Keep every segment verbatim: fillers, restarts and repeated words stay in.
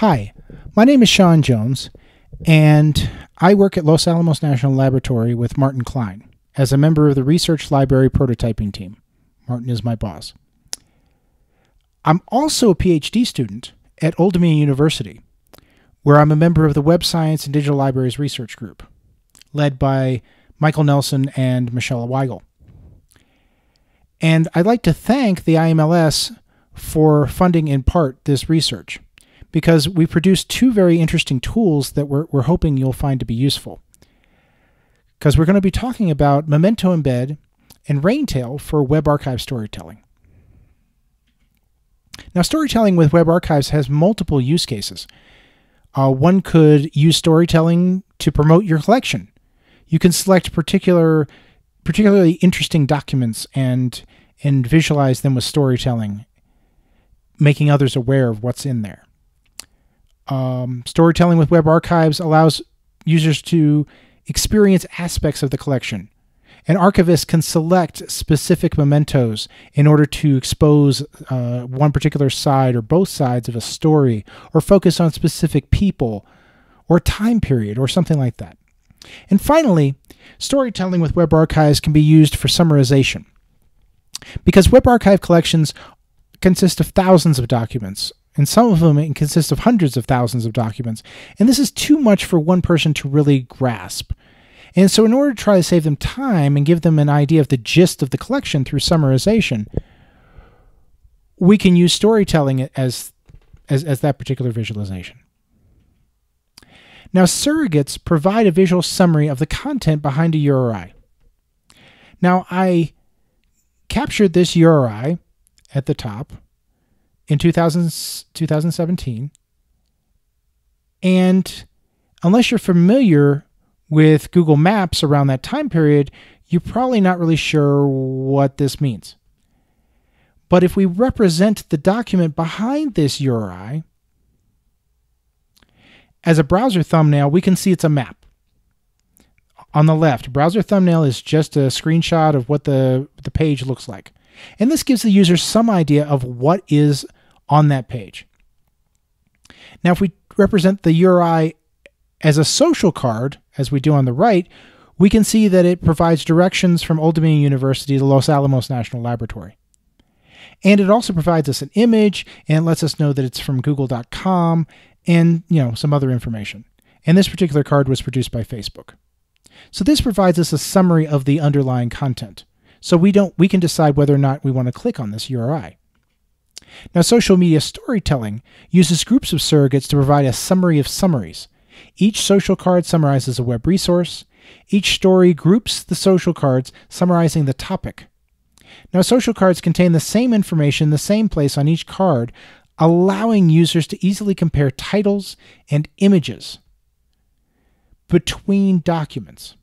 Hi, my name is Shawn Jones, and I work at Los Alamos National Laboratory with Martin Klein as a member of the Research Library Prototyping Team. Martin is my boss. I'm also a PhD student at Old Dominion University, where I'm a member of the Web Science and Digital Libraries Research Group, led by Michael Nelson and Michelle Weigel. And I'd like to thank the I M L S for funding in part this research, because we produced two very interesting tools that we're, we're hoping you'll find to be useful. Because we're going to be talking about Memento Embed and Raintale for web archive storytelling. Now, storytelling with web archives has multiple use cases. Uh, one could use storytelling to promote your collection. You can select particular, particularly interesting documents and, and visualize them with storytelling, making others aware of what's in there. Um, storytelling with web archives allows users to experience aspects of the collection. An archivist can select specific mementos in order to expose uh, one particular side or both sides of a story, or focus on specific people or time period or something like that. And finally, storytelling with web archives can be used for summarization, because web archive collections consist of thousands of documents, and some of them it consists of hundreds of thousands of documents, and this is too much for one person to really grasp. And so in order to try to save them time and give them an idea of the gist of the collection through summarization, we can use storytelling as, as, as that particular visualization. Now, surrogates provide a visual summary of the content behind a U R I. Now, I captured this U R I at the top in two thousand seventeen, and unless you're familiar with Google Maps around that time period, you're probably not really sure what this means. But if we represent the document behind this U R I as a browser thumbnail, we can see it's a map. On the left, browser thumbnail is just a screenshot of what the, the page looks like. And this gives the user some idea of what is on that page. Now, if we represent the U R I as a social card, as we do on the right, we can see that it provides directions from Old Dominion University to Los Alamos National Laboratory. And it also provides us an image and lets us know that it's from google dot com and, you know, some other information. And this particular card was produced by Facebook. So this provides us a summary of the underlying content. So we don't we can decide whether or not we want to click on this U R I. Now, social media storytelling uses groups of surrogates to provide a summary of summaries. Each social card summarizes a web resource. Each story groups the social cards, summarizing the topic. Now, social cards contain the same information in the same place on each card, allowing users to easily compare titles and images between documents.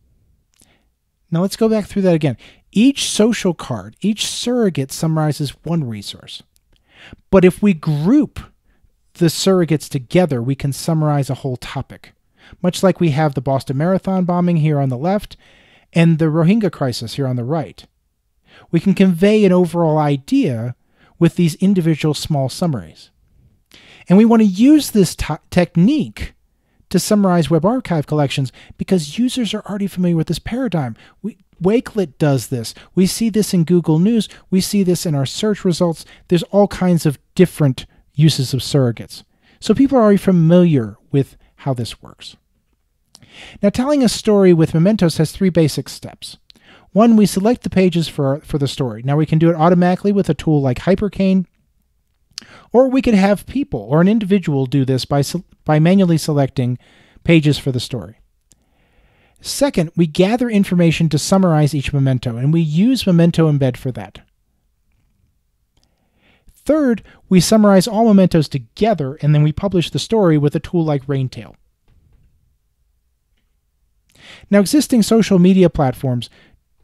Now, let's go back through that again. Each social card, each surrogate summarizes one resource. But if we group the surrogates together, we can summarize a whole topic, much like we have the Boston Marathon bombing here on the left and the Rohingya crisis here on the right. We can convey an overall idea with these individual small summaries. And we want to use this technique to summarize web archive collections, because users are already familiar with this paradigm. We, Wakelet does this. We see this in Google News. We see this in our search results. There's all kinds of different uses of surrogates. So people are already familiar with how this works. Now, telling a story with mementos has three basic steps. One, we select the pages for, our, for the story. Now, we can do it automatically with a tool like Hypercane, or we could have people or an individual do this by, by manually selecting pages for the story. Second, we gather information to summarize each memento, and we use Memento Embed for that. Third, we summarize all mementos together, and then we publish the story with a tool like Raintale. Now, existing social media platforms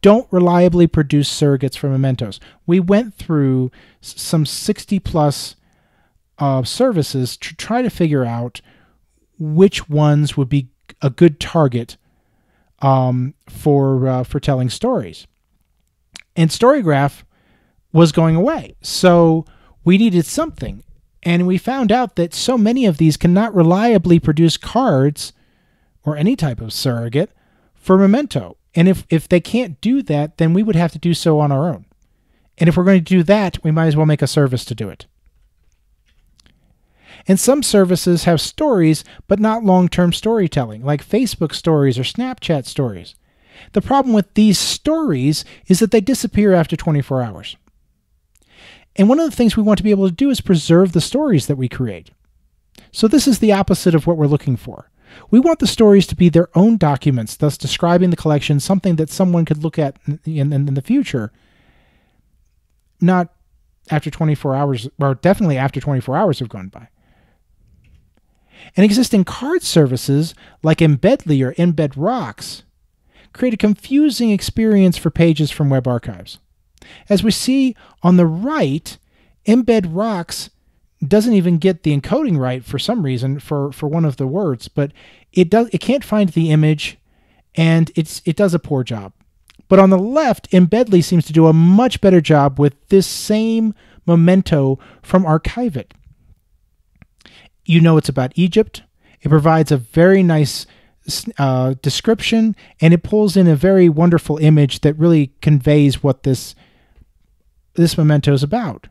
don't reliably produce surrogates for mementos. We went through some sixty plus uh, services to try to figure out which ones would be a good target Um, for uh, for telling stories, and Storygraph was going away, so we needed something. And we found out that so many of these cannot reliably produce cards or any type of surrogate for Memento. And if, if they can't do that, then we would have to do so on our own. And if we're going to do that, we might as well make a service to do it. And some services have stories, but not long-term storytelling, like Facebook stories or Snapchat stories. The problem with these stories is that they disappear after twenty-four hours. And one of the things we want to be able to do is preserve the stories that we create. So this is the opposite of what we're looking for. We want the stories to be their own documents, thus describing the collection, something that someone could look at in, in, in the future, not after twenty-four hours, or definitely after twenty-four hours have gone by. And existing card services like Embedly or Embed Rocks create a confusing experience for pages from web archives. As we see on the right, Embed Rocks doesn't even get the encoding right for some reason for, for one of the words, but it does it can't find the image, and it's it does a poor job. But on the left, Embedly seems to do a much better job with this same memento from Archive-It. You know it's about Egypt. It provides a very nice uh, description, and it pulls in a very wonderful image that really conveys what this, this memento is about.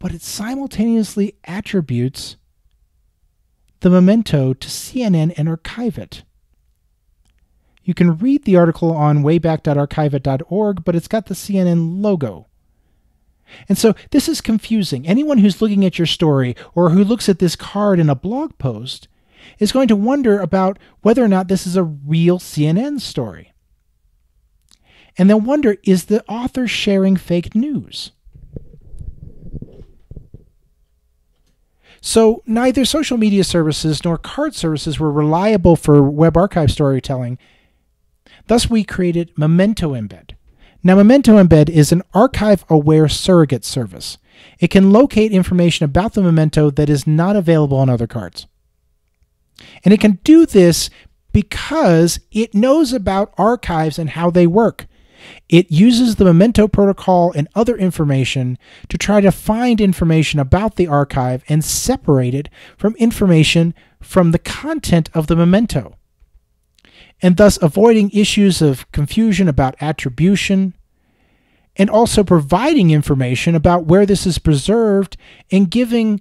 But it simultaneously attributes the memento to C N N and Archive-It. You can read the article on wayback dot archive it dot org, but it's got the C N N logo. And so this is confusing. Anyone who's looking at your story or who looks at this card in a blog post is going to wonder about whether or not this is a real C N N story. And they'll wonder, is the author sharing fake news? So neither social media services nor card services were reliable for web archive storytelling. Thus, we created Memento Embed. Now, Memento Embed is an archive-aware surrogate service. It can locate information about the memento that is not available on other cards. And it can do this because it knows about archives and how they work. It uses the Memento Protocol and other information to try to find information about the archive and separate it from information from the content of the memento, and thus avoiding issues of confusion about attribution, and also providing information about where this is preserved and giving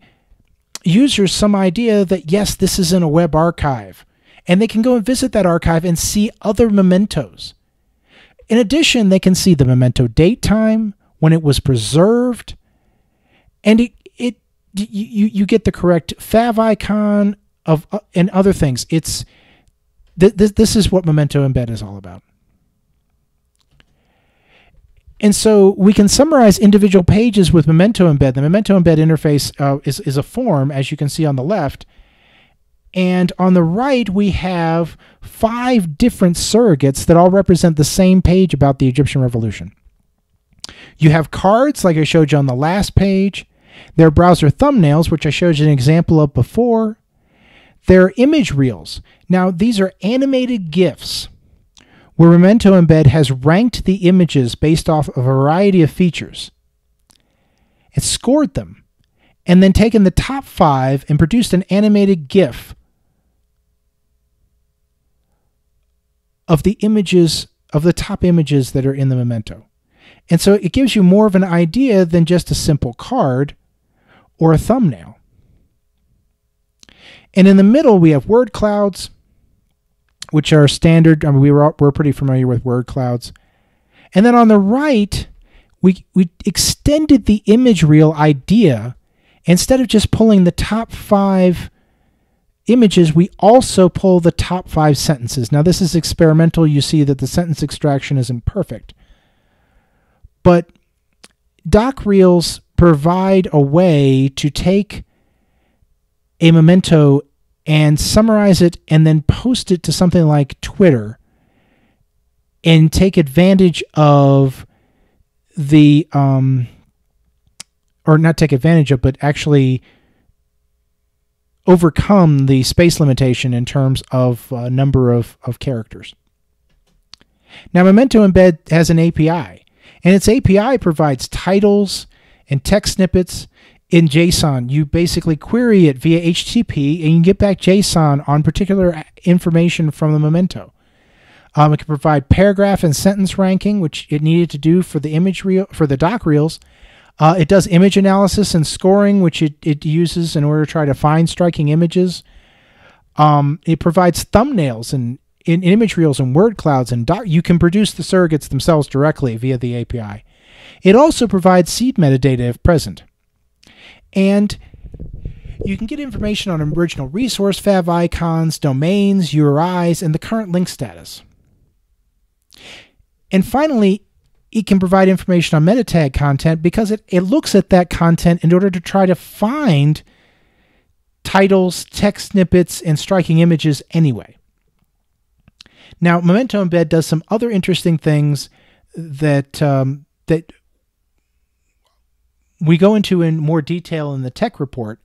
users some idea that, yes, this is in a web archive, and they can go and visit that archive and see other mementos. In addition, they can see the memento date time, when it was preserved, and it, it you, you get the correct fav icon of uh, and other things. It's This, this is what Memento Embed is all about. And so we can summarize individual pages with Memento Embed. The Memento Embed interface uh, is, is a form, as you can see on the left. And on the right, we have five different surrogates that all represent the same page about the Egyptian Revolution. You have cards, like I showed you on the last page. There are browser thumbnails, which I showed you an example of before. There are image reels. Now, these are animated GIFs where Memento Embed has ranked the images based off a variety of features. It scored them and then taken the top five and produced an animated GIF of the images, of the top images that are in the memento. And so it gives you more of an idea than just a simple card or a thumbnail. And in the middle, we have word clouds, which are standard. I mean, we were, we're pretty familiar with word clouds. And then on the right, we, we extended the image reel idea. Instead of just pulling the top five images, we also pull the top five sentences. Now, this is experimental. You see that the sentence extraction isn't perfect. But doc reels provide a way to take a memento and summarize it and then post it to something like Twitter and take advantage of the, um, or not take advantage of, but actually overcome the space limitation in terms of uh, number of, of characters. Now, Memento Embed has an A P I, and its A P I provides titles and text snippets. in JSON. You basically query it via H T T P, and you can get back JSON on particular information from the memento. Um, it can provide paragraph and sentence ranking, which it needed to do for the image reel, for the doc reels. Uh, it does image analysis and scoring, which it, it uses in order to try to find striking images. Um, it provides thumbnails and in, in image reels and word clouds, and doc you can produce the surrogates themselves directly via the A P I. It also provides seed metadata if present. And you can get information on original resource fav icons, domains, U R Is, and the current link status. And finally, it can provide information on meta tag content because it, it looks at that content in order to try to find titles, text snippets, and striking images anyway. Now, Memento Embed does some other interesting things that, um, that we go into in more detail in the tech report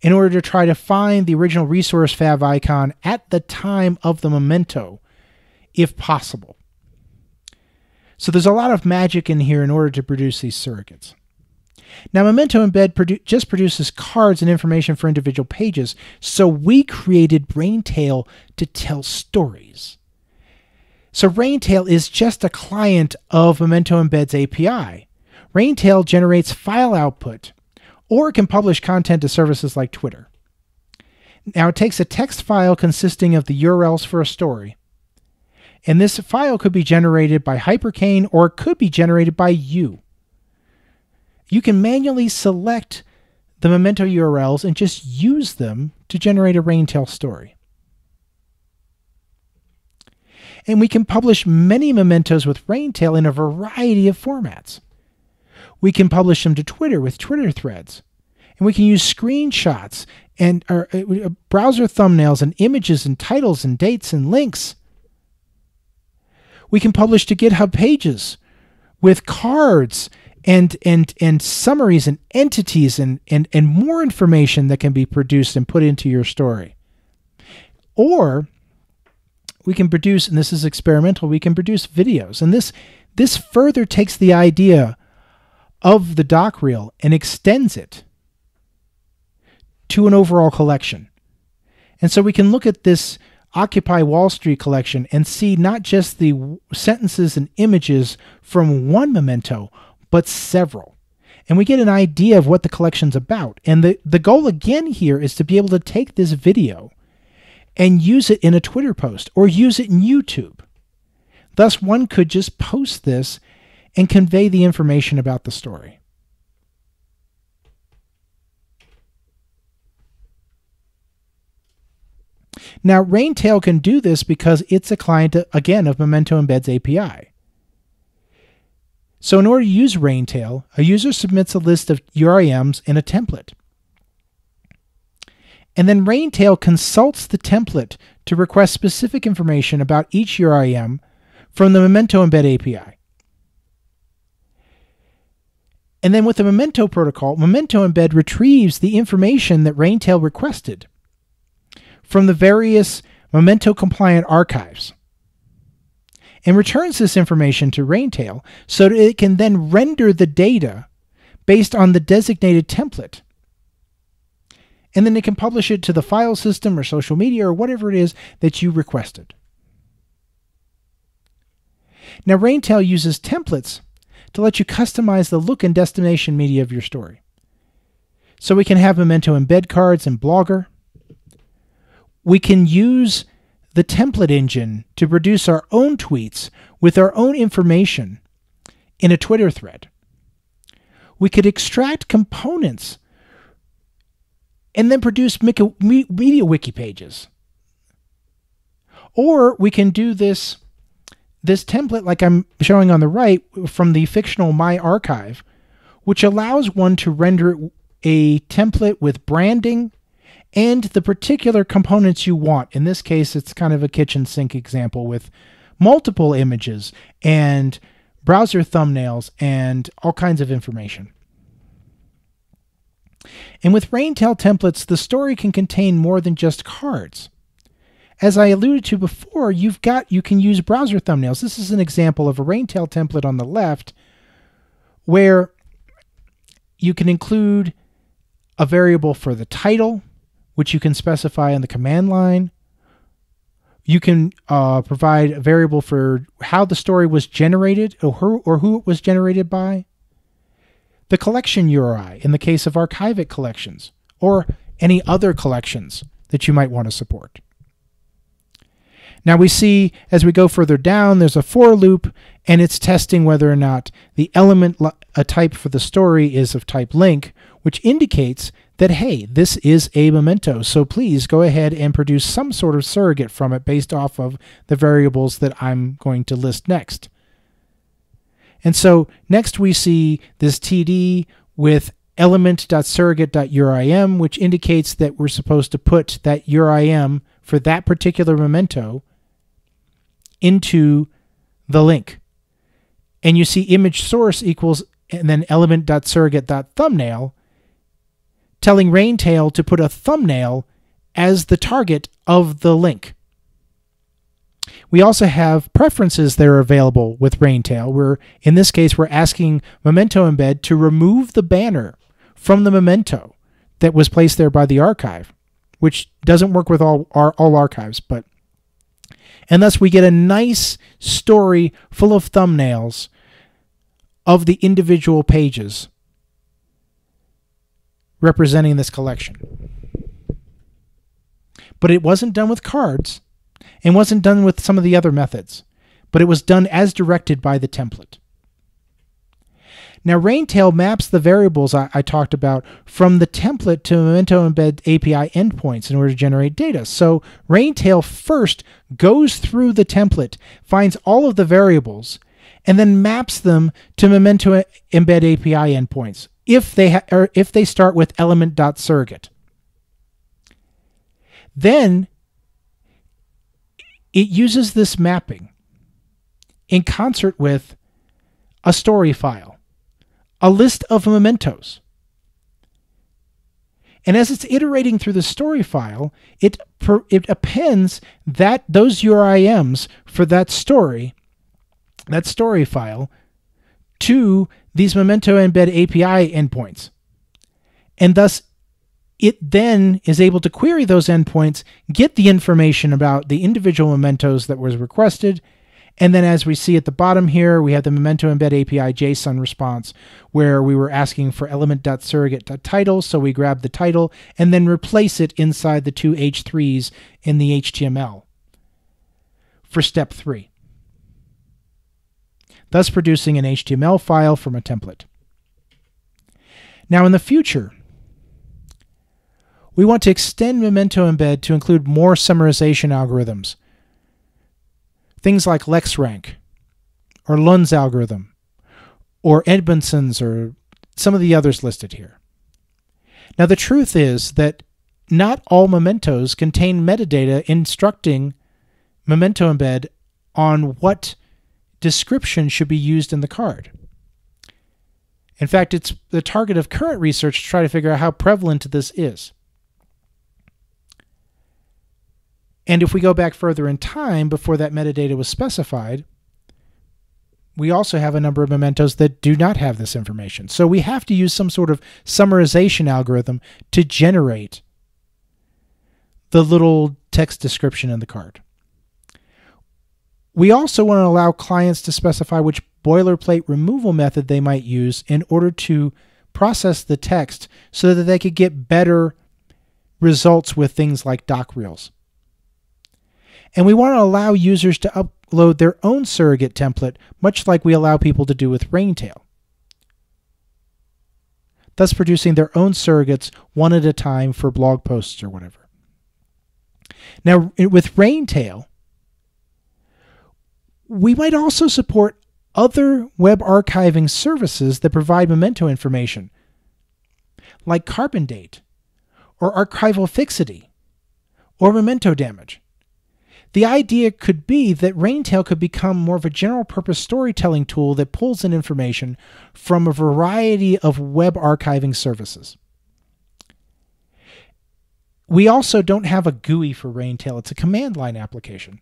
in order to try to find the original resource fav icon at the time of the memento, if possible. So there's a lot of magic in here in order to produce these surrogates. Now, Memento Embed produ- just produces cards and information for individual pages, so we created Raintale to tell stories. So Raintale is just a client of Memento Embed's A P I. Raintale generates file output, or can publish content to services like Twitter. Now, it takes a text file consisting of the U R Ls for a story, and this file could be generated by Hypercane, or it could be generated by you. You can manually select the memento U R Ls and just use them to generate a Raintale story. And we can publish many mementos with Raintale in a variety of formats. We can publish them to Twitter with Twitter threads. And we can use screenshots and uh, browser thumbnails and images and titles and dates and links. We can publish to GitHub pages with cards and and and summaries and entities and, and, and more information that can be produced and put into your story. Or we can produce, and this is experimental, we can produce videos. And this, this further takes the idea of the doc reel and extends it to an overall collection. And so we can look at this Occupy Wall Street collection and see not just the sentences and images from one memento, but several. And we get an idea of what the collection's about. And the, the goal again here is to be able to take this video and use it in a Twitter post or use it in YouTube. Thus, one could just post this and convey the information about the story. Now, Raintale can do this because it's a client, again, of Memento Embed's A P I. So in order to use Raintale, a user submits a list of U R I Ms in a template. And then Raintale consults the template to request specific information about each U R I M from the Memento Embed A P I. And then with the Memento Protocol, Memento Embed retrieves the information that Raintale requested from the various memento-compliant archives and returns this information to Raintale so that it can then render the data based on the designated template. And then it can publish it to the file system or social media or whatever it is that you requested. Now, Raintale uses templates to let you customize the look and destination media of your story. So we can have Memento Embed cards and Blogger. We can use the template engine to produce our own tweets with our own information in a Twitter thread. We could extract components and then produce MediaWiki pages. Or we can do this, this template like I'm showing on the right from the fictional My Archive, which allows one to render a template with branding and the particular components you want. In this case, it's kind of a kitchen sink example with multiple images and browser thumbnails and all kinds of information. And with Raintale templates, the story can contain more than just cards. As I alluded to before, you've got, you can use browser thumbnails. This is an example of a Raintale template on the left where you can include a variable for the title, which you can specify in the command line. You can uh, provide a variable for how the story was generated or who, or who it was generated by. The collection U R I in the case of Archive-It collections or any other collections that you might want to support. Now we see as we go further down, there's a for loop and it's testing whether or not the element a type for the story is of type link, which indicates that, hey, this is a memento, so please go ahead and produce some sort of surrogate from it based off of the variables that I'm going to list next. And so next we see this T D with element.surrogate.urim, which indicates that we're supposed to put that U R I M for that particular memento into the link. And you see image source equals and then element.surrogate.thumbnail, telling Raintale to put a thumbnail as the target of the link. We also have preferences that are available with Raintale, where in this case we're asking Memento Embed to remove the banner from the memento that was placed there by the archive, which doesn't work with all, our, all archives, but and thus we get a nice story full of thumbnails of the individual pages representing this collection. But it wasn't done with cards and wasn't done with some of the other methods, but it was done as directed by the template. Now Raintale maps the variables I, I talked about from the template to Memento Embed A P I endpoints in order to generate data. So Raintale first goes through the template, finds all of the variables, and then maps them to Memento Embed A P I endpoints if they, ha or if they start with element.surrogate. Then it uses this mapping in concert with a story file, a list of mementos. And as it's iterating through the story file, it, per it appends that, those U R I Ms for that story, that story file, to these Memento Embed A P I endpoints. And thus, it then is able to query those endpoints, get the information about the individual mementos that was requested, and then as we see at the bottom here, we have the Memento Embed A P I JSON response, where we were asking for element.surrogate.title, so we grab the title and then replace it inside the two H threes in the H T M L for step three, thus producing an H T M L file from a template. Now in the future, we want to extend Memento Embed to include more summarization algorithms, things like LexRank, or Lund's algorithm, or Edmondson's, or some of the others listed here. Now the truth is that not all mementos contain metadata instructing Memento Embed on what description should be used in the card. In fact, it's the target of current research to try to figure out how prevalent this is. And if we go back further in time, before that metadata was specified, we also have a number of mementos that do not have this information. So we have to use some sort of summarization algorithm to generate the little text description in the card. We also want to allow clients to specify which boilerplate removal method they might use in order to process the text so that they could get better results with things like doc reels. And we want to allow users to upload their own surrogate template, much like we allow people to do with Raintale, thus producing their own surrogates one at a time for blog posts or whatever. Now, with Raintale, we might also support other web archiving services that provide memento information, like CarbonDate, or Archival Fixity, or Memento Damage. The idea could be that Raintale could become more of a general-purpose storytelling tool that pulls in information from a variety of web archiving services. We also don't have a G U I for Raintale. It's a command-line application,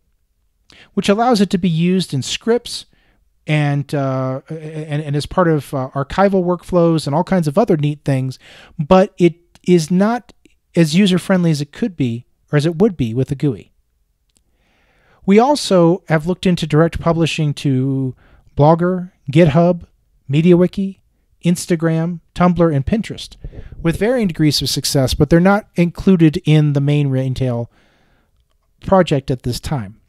which allows it to be used in scripts and, uh, and, and as part of uh, archival workflows and all kinds of other neat things, but it is not as user-friendly as it could be, or as it would be with a G U I. We also have looked into direct publishing to Blogger, GitHub, MediaWiki, Instagram, Tumblr, and Pinterest with varying degrees of success, but they're not included in the main Raintale project at this time.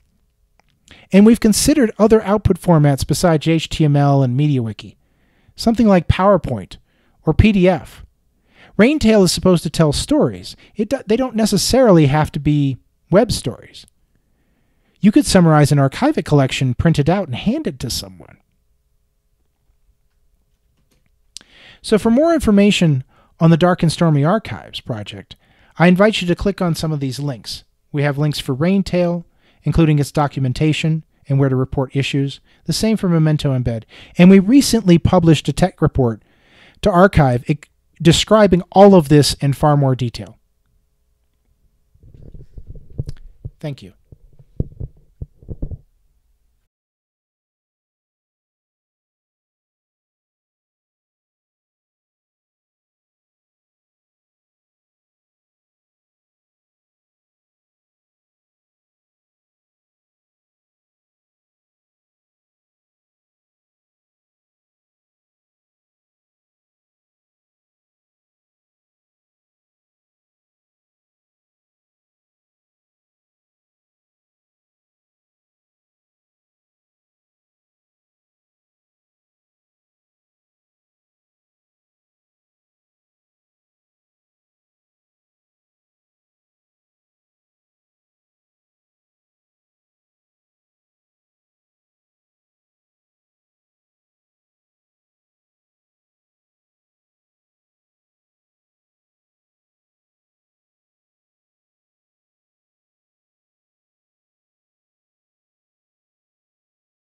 And we've considered other output formats besides H T M L and MediaWiki, something like PowerPoint or P D F. Raintale is supposed to tell stories. It do, they don't necessarily have to be web stories. You could summarize an Archive-It collection, print it out, and hand it to someone. So for more information on the Dark and Stormy Archives project, I invite you to click on some of these links. We have links for Raintale, including its documentation and where to report issues, the same for Memento Embed. And we recently published a tech report to Archive it, describing all of this in far more detail. Thank you.